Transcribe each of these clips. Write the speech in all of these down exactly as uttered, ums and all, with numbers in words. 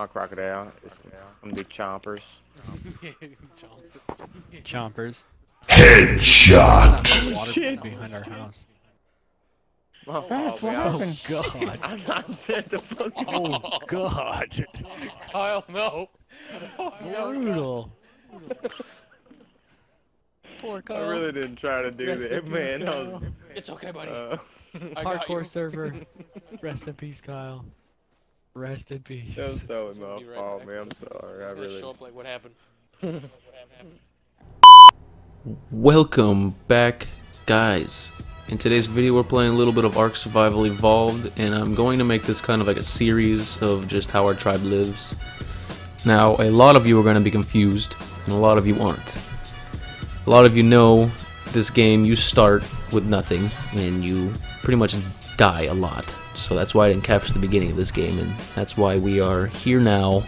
My crocodile. It's some big chompers. Chompers. Headshot! Shit. Behind our house. Oh, Brad, what happened? God. I'm not said the fuck. Oh God. Kyle, no. Oh, brutal. God. Poor Kyle. I really didn't try to do Rest that, man. I was, it's okay, buddy. Uh, I got hardcore you. Server. Rest in peace, Kyle. Rest in peace. That was so enough. Right oh man, I'm sorry. I really. Show up like what happened. Welcome back, guys. In today's video we're playing a little bit of Ark Survival Evolved, and I'm going to make this kind of like a series of just how our tribe lives. Now, a lot of you are going to be confused, and a lot of you aren't. A lot of you know this game, you start with nothing, and you pretty much die a lot. So that's why I didn't capture the beginning of this game, and that's why we are here now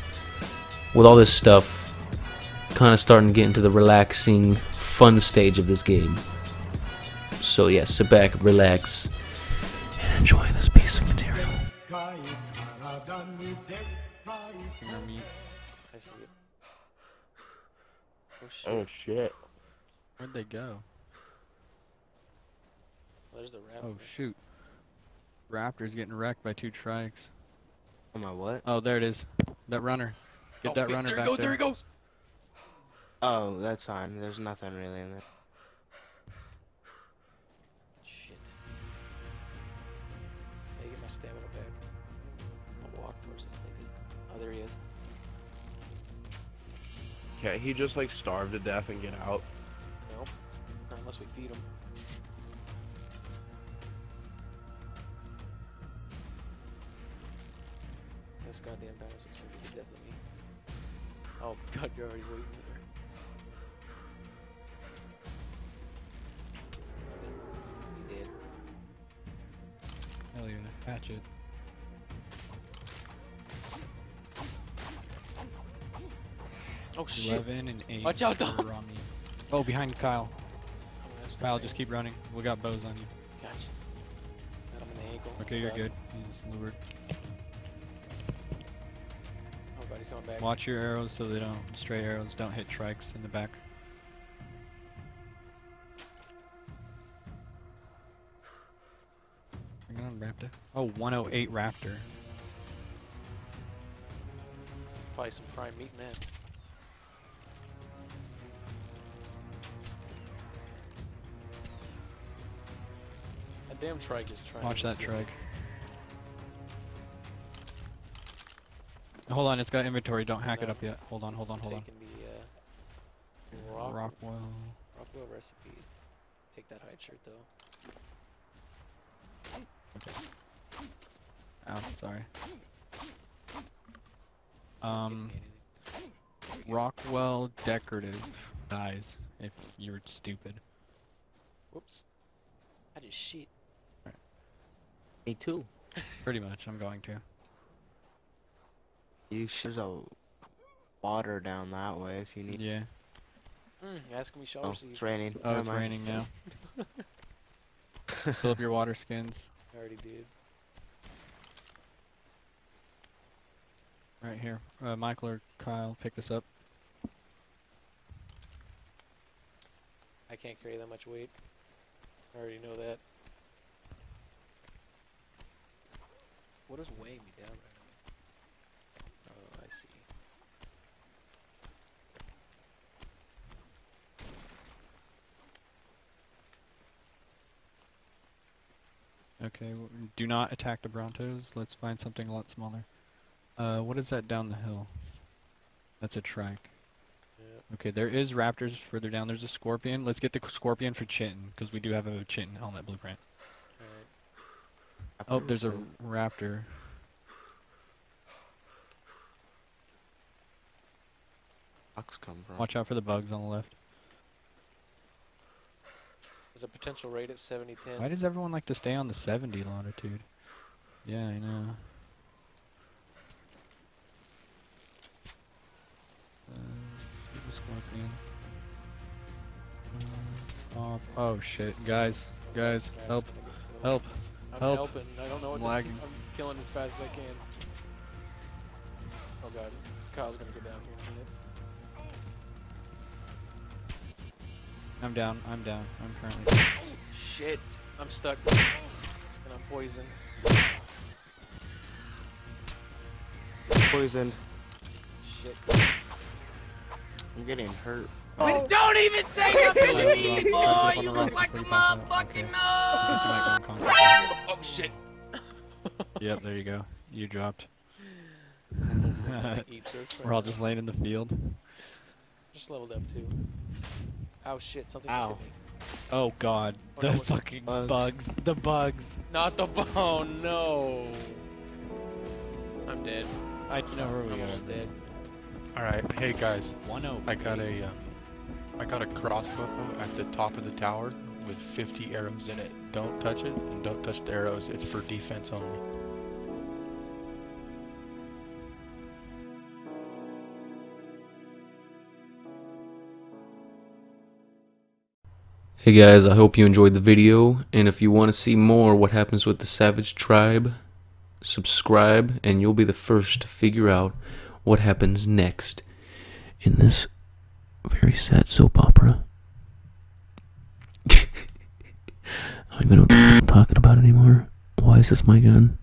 with all this stuff, kind of starting to get into the relaxing, fun stage of this game. So yeah, sit back, relax, and enjoy this piece of material. I see it. Oh shit. Oh shit. Where'd they go? There's the raptor. Oh shoot. Raptor's getting wrecked by two trikes. Oh my what? Oh there it is. That runner. Get oh, that get, runner there back goes, there. There he goes! Oh, that's fine. There's nothing really in there. Stamina back. I'll walk towards this lady. Oh, there he is. Okay, he just like starved to death and get out. No, not unless we feed him. This goddamn dinosaur's gonna be dead with me. Oh God, you're already waiting there. Hell yeah, catch it. Oh shit! eleven and eight. Watch out, dog! Oh, behind Kyle. Oh, Kyle, just keep running. We got bows on you. Gotcha. Got him in the ankle. Okay, you're God. Good. He's lured. Oh God, he's going back. Watch your arrows so they don't, stray arrows don't hit trikes in the back. Raptor. Oh, one oh eight Raptor. Probably some prime meat, man. That damn trike is trying. Watch that trike. Hold on, it's got inventory. Don't hack no. it up yet. Hold on, hold on, hold Taking on. The, uh, Rock Rockwell. Rockwell recipe. Take that hide shirt though. Okay. Oh, sorry. Um, Rockwell decorative dies if you're stupid. Whoops. I just shit. Right. Me too. Pretty much, I'm going to. You should have water down that way if you need. Yeah. Mm, ask me shower. Oh, so it's raining. Oh, it's raining now. Fill up your water skins. I already did. Right here. Uh, Michael or Kyle, pick this up. I can't carry that much weight. I already know that. What is weighing me down right now? Oh, I see. Okay, do not attack the Brontos. Let's find something a lot smaller. Uh, what is that down the hill? That's a trike. Yep. Okay, there is raptors further down. There's a scorpion. Let's get the scorpion for Chitin, because we do have a Chitin helmet blueprint. Right. Oh, there's a raptor. Bugs come from. Watch out for the bugs on the left. There's a potential raid at seventy ten. Why does everyone like to stay on the seventy longitude? Yeah, I know. Uh, oh, oh shit, guys, guys, help, help, help. I'm helping. I don't know what I'm lagging. I'm killing as fast as I can. Oh god, Kyle's gonna get down here in a minute. I'm down, I'm down, I'm currently down. Shit, I'm stuck, and I'm poisoned. Poisoned. Shit. I'm getting hurt. Oh. Don't even say nothing to me, boy! You look like the motherfucking nut! Oh shit. Yep, there you go. You dropped. We're all just laying in the field. Just leveled up too. Oh shit, something just hit me. Oh god, oh, the no, fucking bugs. bugs. The bugs. Not the bu- oh no. I'm dead. I know where we are. dead. Alright, hey guys. one oh. I got a, um, I got a crossbow at the top of the tower with fifty arrows in it. Don't touch it, and don't touch the arrows. It's for defense only. Hey guys, I hope you enjoyed the video, and if you want to see more what happens with the Savage Tribe, subscribe and you'll be the first to figure out what happens next in this very sad soap opera. I don't even know what the fuck I'm talking about anymore. Why is this my gun?